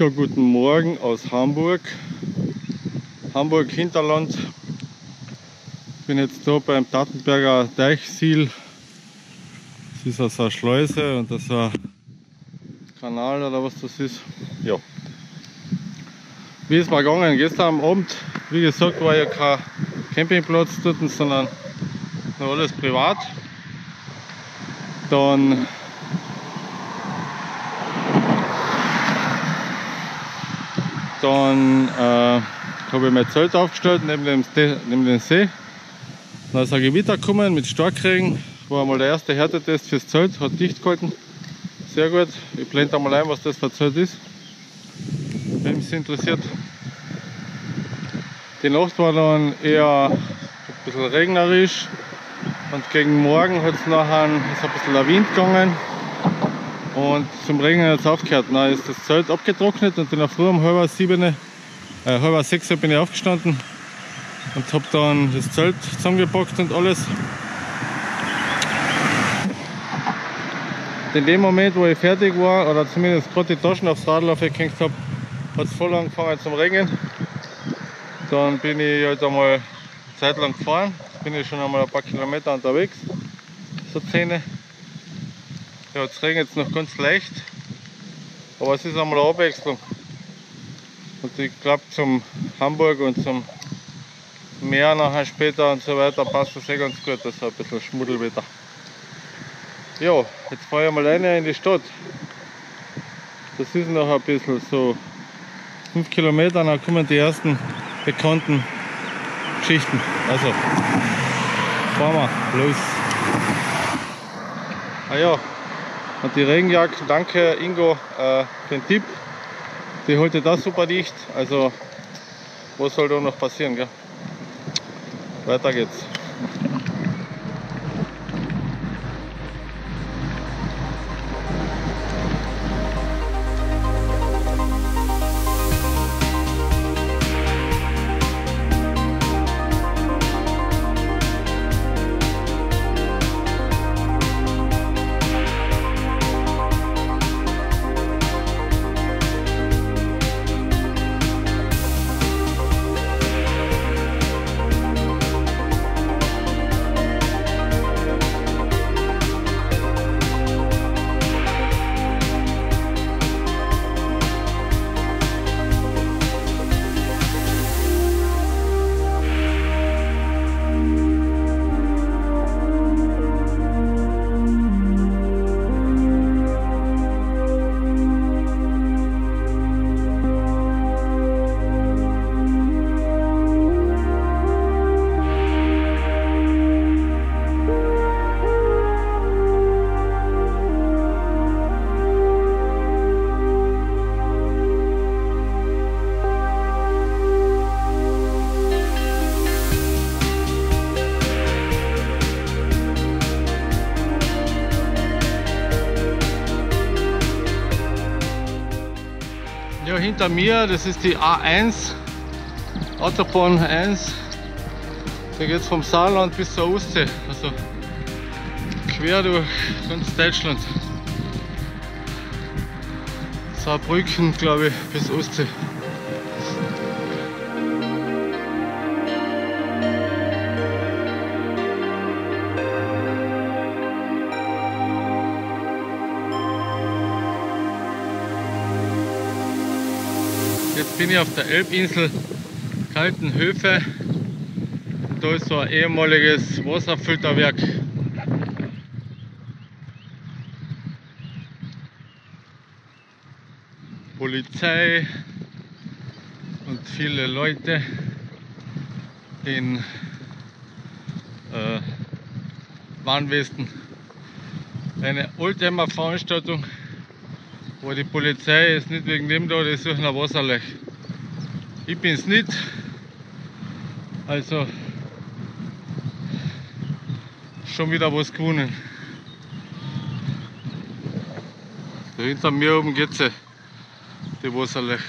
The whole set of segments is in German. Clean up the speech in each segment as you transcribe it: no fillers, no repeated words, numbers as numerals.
Ja, guten Morgen aus Hamburg, Hamburg Hinterland. Ich bin jetzt hier beim Tatenberger Deichsiel. Das ist also eine Schleuse und das ist ein Kanal oder was das ist. Ja. Wie ist es mal gegangen? Gestern Abend, wie gesagt, war ja kein Campingplatz dort, sondern noch alles privat. Dann habe ich mein Zelt aufgestellt neben dem See. Dann ist ein Gewitter gekommen mit Starkregen. War mal der erste Härtetest fürs Zelt, hat dicht gehalten. Sehr gut. Ich blende mal ein, was das für ein Zelt ist, wenn es interessiert. Die Nacht war dann eher ein bisschen regnerisch. Und gegen morgen hat es nachher ein bisschen der Wind gegangen. Und zum Regen hat es aufgehört. Dann ist das Zelt abgetrocknet und in der Früh um halb sechs bin ich aufgestanden und habe dann das Zelt zusammengepackt und alles. In dem Moment, wo ich fertig war oder zumindest gerade die Taschen aufs Radl aufgehängt habe, hat es voll angefangen zum Regen. Dann bin ich halt einmal eine Zeit lang gefahren. Jetzt bin ich schon einmal ein paar Kilometer unterwegs, so 10. Ja, jetzt regnet es noch ganz leicht, aber es ist einmal eine Abwechslung. Und ich glaube, zum Hamburg und zum Meer nachher später und so weiter passt das eh ganz gut, das ist ein bisschen Schmuddelwetter. Ja, jetzt fahre ich mal rein in die Stadt. Das ist noch ein bisschen so 5 Kilometer, dann kommen die ersten bekannten Geschichten. Also, fahren wir los. Ah ja. Und die Regenjacken, danke Ingo für den Tipp, die holt ihr da super dicht, also was soll da noch passieren, gell? Weiter geht's. Hinter mir, das ist die A1, Autobahn 1, da geht es vom Saarland bis zur Oste, also quer durch ganz Deutschland. Saarbrücken, glaube ich, bis Oste. Ich bin auf der Elbinsel Kaltehofe und da ist so ein ehemaliges Wasserfilterwerk. Polizei und viele Leute in Warnwesten. Eine Oldtimer-Veranstaltung, wo die Polizei ist nicht wegen dem da, die suchen ein Wasserloch. Ich bin es nicht, also schon wieder was gewonnen. Da hinter mir oben geht sie, die Wasserlech,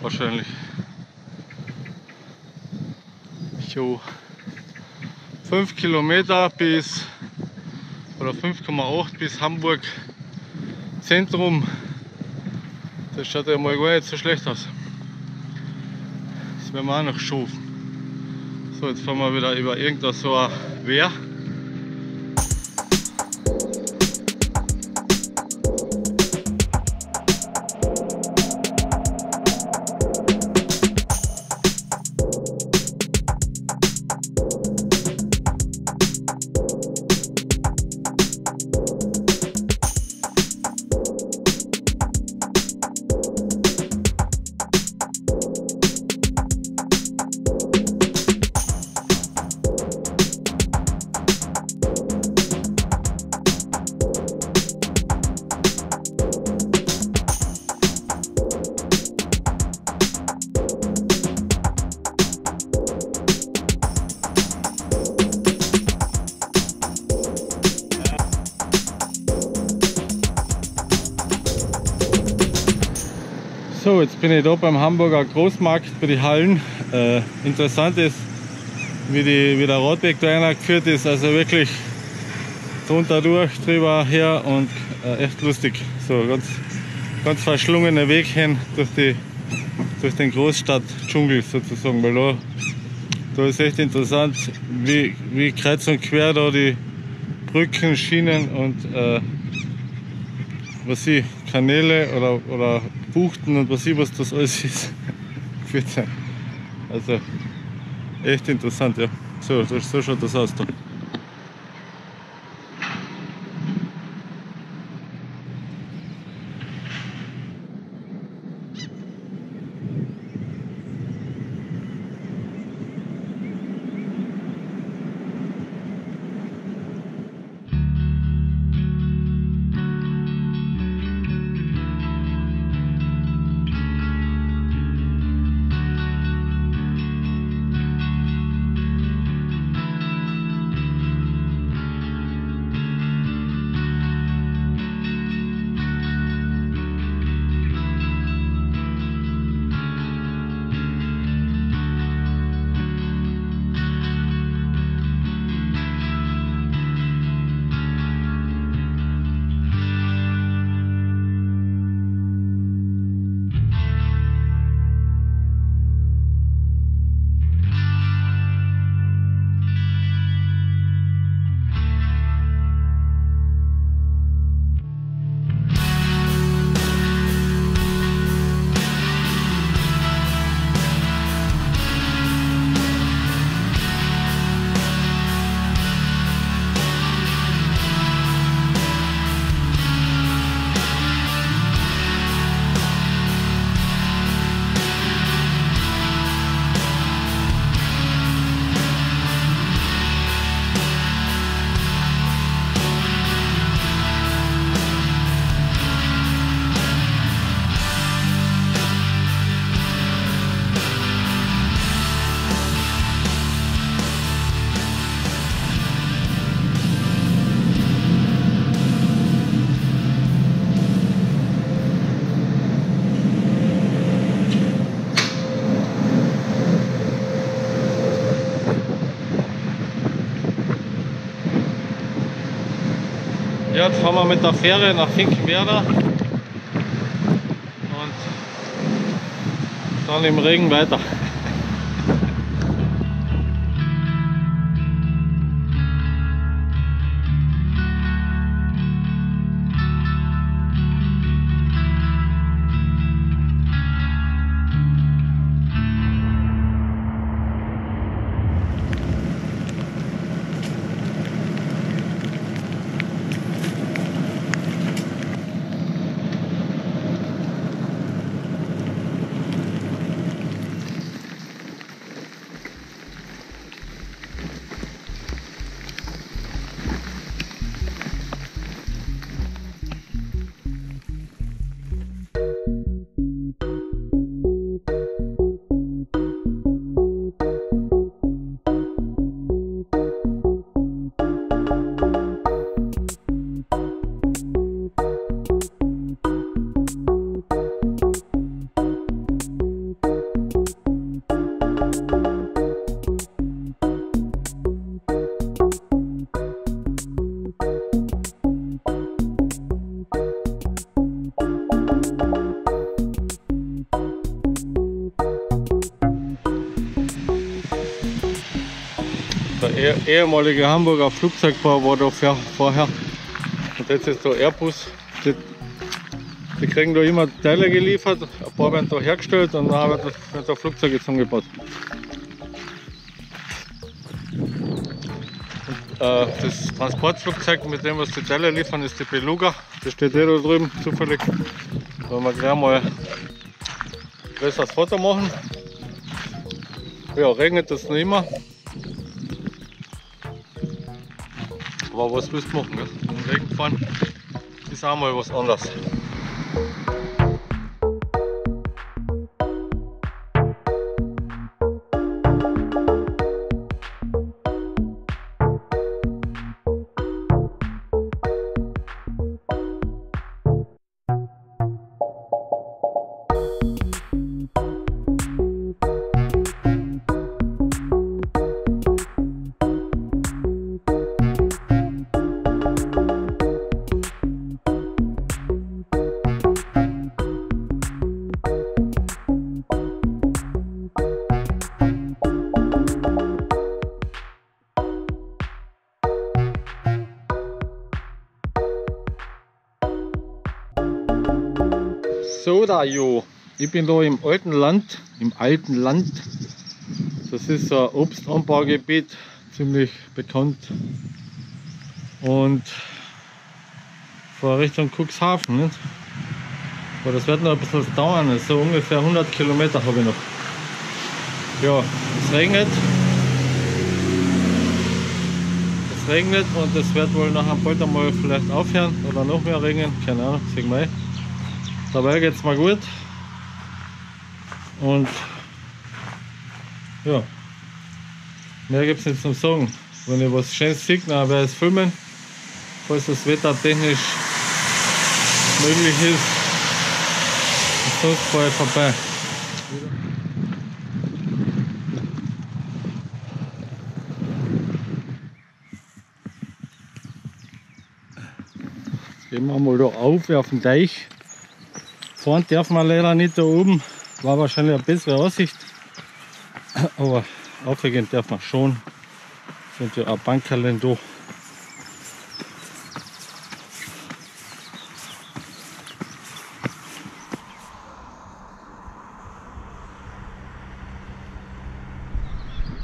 wahrscheinlich. Jo. 5 Kilometer bis, oder 5,8 bis Hamburg Zentrum. Da Das schaut ja mal gar nicht so schlecht aus. Das werden wir auch noch schaffen. So, jetzt fahren wir wieder über irgendwas so ein Wehr. So, jetzt bin ich da beim Hamburger Großmarkt bei den Hallen. Interessant ist, wie der Radweg da eingeführt ist. Also wirklich drunter durch, drüber her und echt lustig. So ganz verschlungener Weg hin durch den Großstadtdschungel sozusagen. Weil da ist echt interessant, wie kreuz und quer da die Brücken, Schienen und was sie Kanäle oder Buchten und was das alles ist. Also echt interessant, ja. So schaut das aus da. Jetzt fahren wir mit der Fähre nach Finkenwerder und dann im Regen weiter. der ehemalige Hamburger Flugzeugbau war da vorher. Und jetzt ist da Airbus. Die kriegen da immer Teile geliefert, ein paar werden da hergestellt und dann wird da Flugzeuge zusammengebaut. Das Transportflugzeug, mit dem was die Teile liefern, ist die Beluga. Das steht hier da drüben zufällig. Da wollen wir gleich mal ein größeres Foto machen. Ja, regnet es nicht immer. Aber was willst du machen? Gell? Im Regen fahren ist auch mal was anderes. So da, jo, ich bin da im Alten Land. Das ist ein Obstanbaugebiet, ziemlich bekannt. Und vor Richtung Cuxhaven, nicht? Aber das wird noch ein bisschen dauern, so ungefähr 100 Kilometer habe ich noch. Ja, es regnet und es wird wohl nachher bald einmal vielleicht aufhören oder noch mehr regnen, keine Ahnung, sehen wir. Dabei geht es mir gut und ja, mehr gibt es nicht zum Sagen. Wenn ihr was Schönes seht, dann werde ich es filmen, falls das wettertechnisch möglich ist. Und sonst fahre ich vorbei. Jetzt gehen wir mal da auf den Deich. Fahren dürfen wir leider nicht da oben, war wahrscheinlich eine bessere Aussicht, aber aufregend darf man schon, sind ja auch Bankerlen da.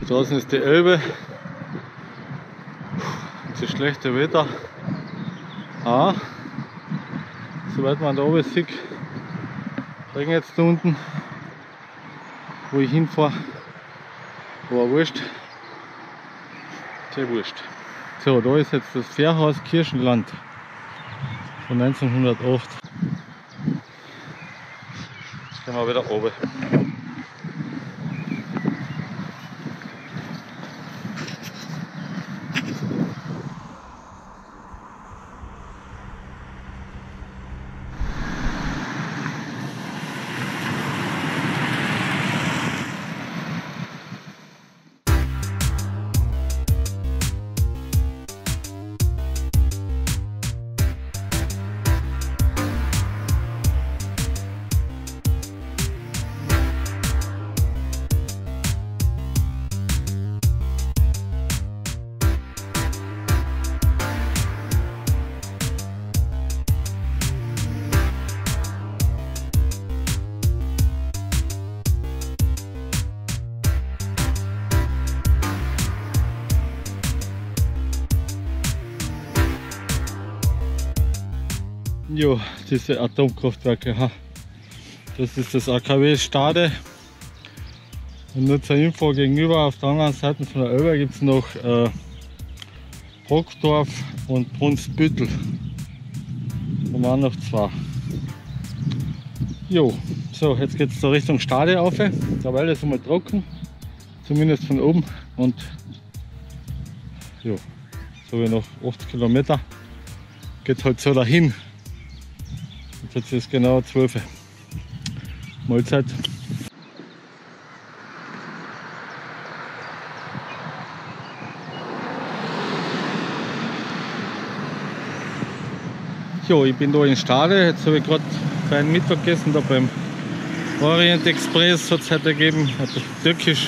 Hier draußen ist die Elbe, das ist schlechte Wetter, ah, soweit man da oben sieht. Regen jetzt da unten, wo ich hinfahre, war wurscht, sehr wurscht. So, da ist jetzt das Fährhaus Kirchenland von 1908. Jetzt gehen wir wieder oben. Jo, diese Atomkraftwerke, das ist das AKW Stade. Und nur zur Info, gegenüber auf der anderen Seite von der Elbe gibt es noch Brockdorf und Brunsbüttel. Da waren noch zwei. Jo, so jetzt geht es zur Richtung Stade auf. Dabei ist es einmal trocken, zumindest von oben. Und jo, so wie noch 8 Kilometer geht halt so dahin. Jetzt ist genau 12 Uhr. Mahlzeit. Jo, ich bin da in Stade. Jetzt habe ich gerade keinen Mittag gegessen, da beim Orient Express hat es heute gegeben, türkisch.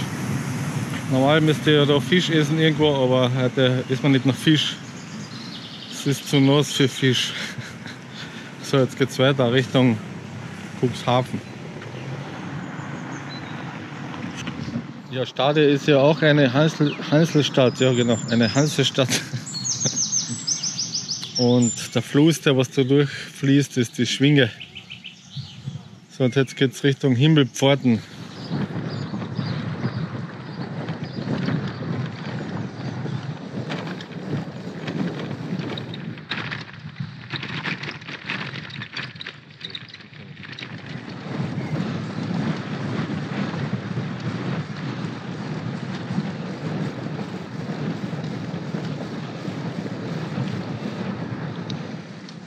Normal müsst ihr ja da Fisch essen irgendwo, aber heute isst man nicht nach Fisch. Es ist zu nass für Fisch. So, jetzt geht es weiter Richtung Cuxhaven. Ja, Stade ist ja auch eine Hanselstadt, ja genau, eine Hansestadt. Und der Fluss, der was da durchfließt, ist die Schwinge. So, und jetzt geht es Richtung Himmelpforten.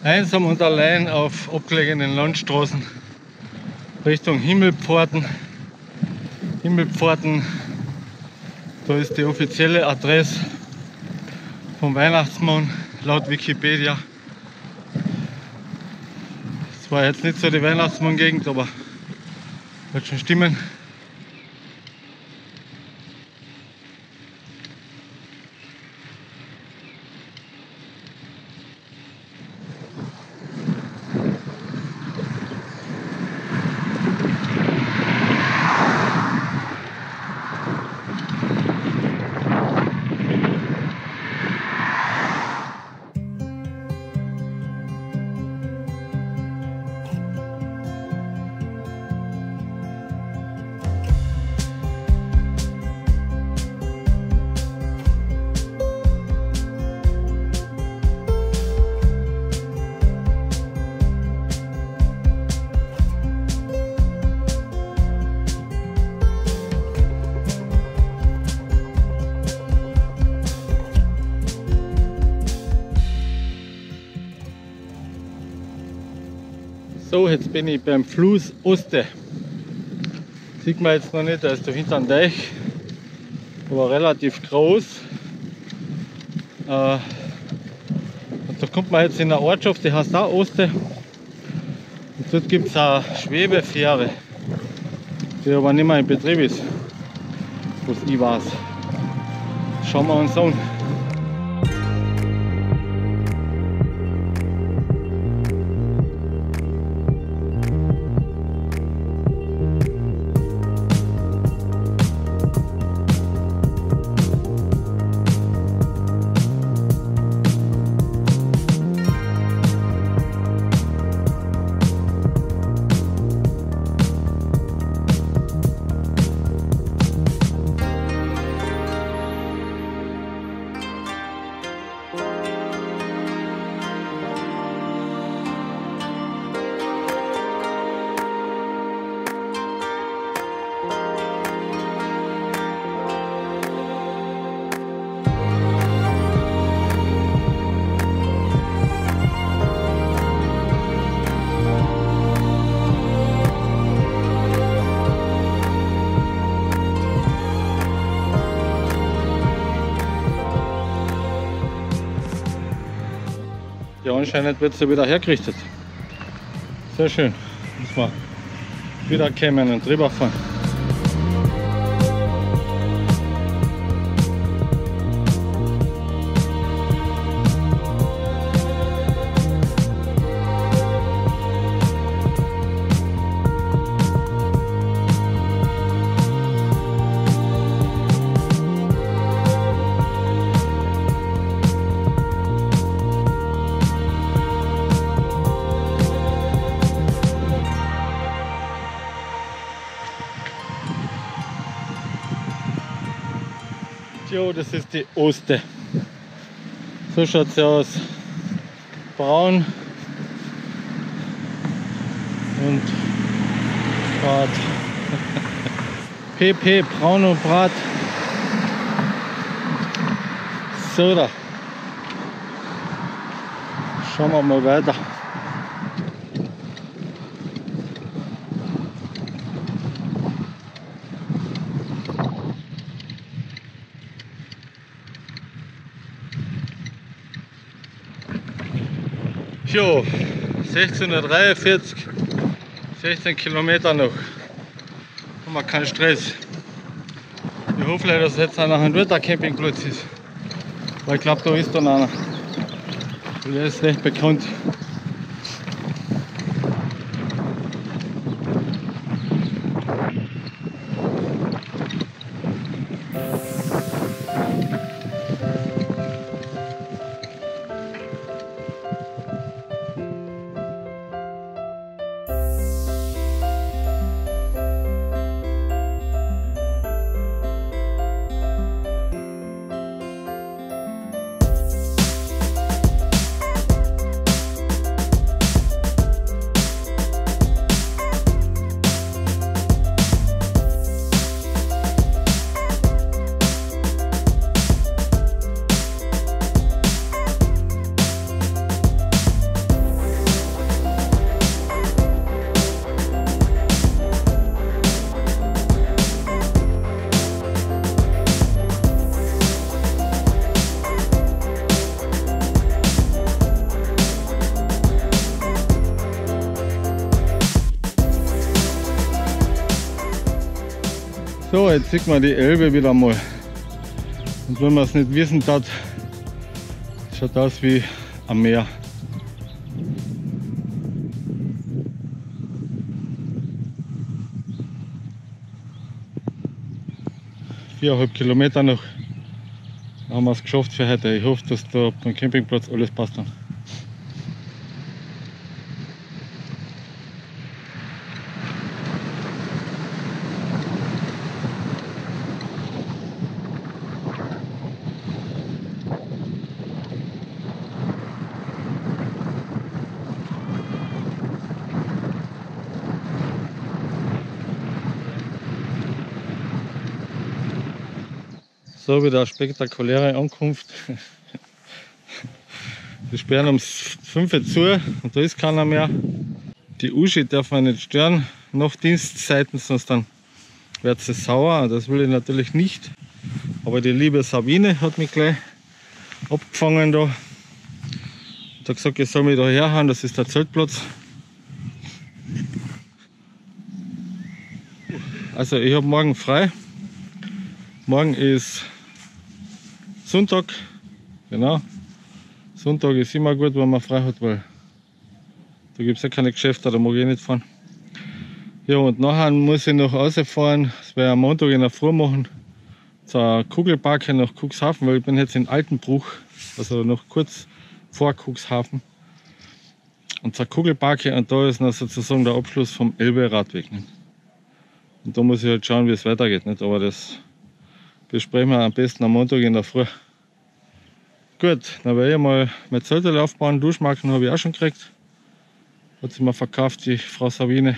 Einsam und allein auf abgelegenen Landstraßen Richtung Himmelpforten. Himmelpforten, da ist die offizielle Adresse vom Weihnachtsmann laut Wikipedia. Das war jetzt nicht so die Weihnachtsmann-Gegend, aber wird schon stimmen. So, jetzt bin ich beim Fluss Oste. Sieht man jetzt noch nicht, da ist dahinter ein Deich, aber relativ groß. Und da kommt man jetzt in eine Ortschaft, die heißt auch Oste. Und dort gibt es eine Schwebefähre, die aber nicht mehr in Betrieb ist, was ich weiß. Schauen wir uns an. Ja, anscheinend wird es ja wieder hergerichtet. Sehr schön. Muss man wieder kämen und drüber fahren. Jo, das ist die Oste. So schaut sie aus. Braun und Brat. PP, Braun und Brat. So, da. Schauen wir mal weiter. Jo, 16:43, 16 Kilometer noch, haben wir keinen Stress. Ich hoffe, dass es jetzt noch ein guter Campingplatz ist. Weil ich glaube, da ist dann einer. Und der ist recht bekannt. So, jetzt sieht man die Elbe wieder mal. Und wenn man es nicht wissen hat, schaut aus wie am Meer. Viereinhalb Kilometer noch. Dann haben wir es geschafft für heute. Ich hoffe, dass da beim Campingplatz alles passt. So, wieder eine spektakuläre Ankunft. Wir sperren um 5 Uhr zu und da ist keiner mehr. Die Uschi darf man nicht stören, noch Dienstzeiten, sonst dann wird sie sauer. Das will ich natürlich nicht. Aber die liebe Sabine hat mich gleich abgefangen da. Und hat gesagt, ich soll mich da herhauen, das ist der Zeltplatz. Also, ich habe morgen frei. Morgen ist Sonntag, genau. Sonntag ist immer gut, wenn man frei hat, weil da gibt es ja keine Geschäfte, da mag ich nicht fahren. Ja, und nachher muss ich noch rausfahren, das werde ich am Montag in der Früh machen, zur Kugelbake nach Cuxhaven, weil ich bin jetzt in Altenbruch, also noch kurz vor Cuxhaven. Und zur Kugelbake, und da ist noch sozusagen der Abschluss vom Elbe-Radweg. Und da muss ich halt schauen, wie es weitergeht, nicht? Aber das besprechen wir am besten am Montag in der Früh. Gut, dann werde ich mal mein Zeltel aufbauen. Duschmarken habe ich auch schon gekriegt. Hat sie mir verkauft, die Frau Sabine.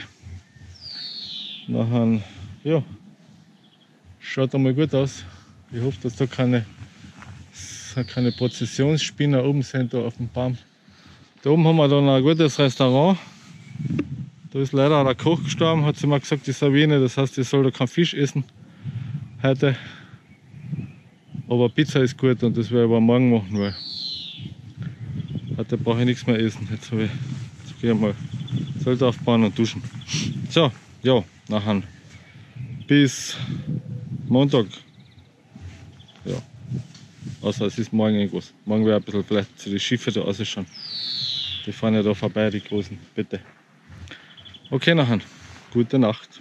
Nachher, ja, schaut einmal gut aus. Ich hoffe, dass da keine Prozessionsspinner oben sind, da auf dem Baum. Da oben haben wir dann ein gutes Restaurant. Da ist leider der Koch gestorben, hat sie mir gesagt, die Sabine. Das heißt, ich soll da keinen Fisch essen heute. Aber Pizza ist gut und das werde ich aber morgen machen, weil heute brauche ich nichts mehr essen. Jetzt gehe ich mal Zelt aufbauen und duschen. So, ja, nachher. Bis Montag. Ja. Außer es ist morgen irgendwas. Morgen werde ich ein bisschen vielleicht zu den Schiffen da rausschauen. Die fahren ja da vorbei, die großen. Bitte. Okay, nachher. Gute Nacht.